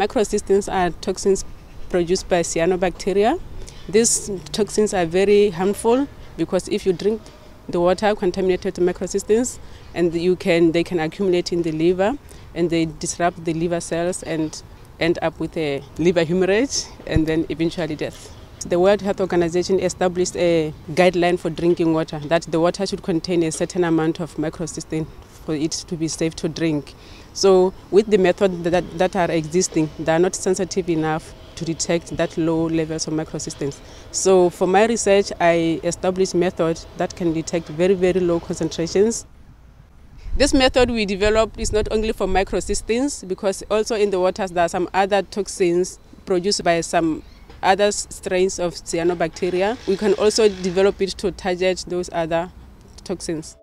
Microcystins are toxins produced by cyanobacteria. These toxins are very harmful because if you drink the water contaminated with microcystins, and they can accumulate in the liver, and they disrupt the liver cells and end up with a liver hemorrhage and then eventually death. The World Health Organization established a guideline for drinking water, that the water should contain a certain amount of microcystin for it to be safe to drink. So with the methods that are existing, they are not sensitive enough to detect that low levels of microcystins. So for my research, I established methods that can detect very, very low concentrations. This method we developed is not only for microcystins, because also in the waters there are some other toxins produced by some other strains of cyanobacteria. We can also develop it to target those other toxins.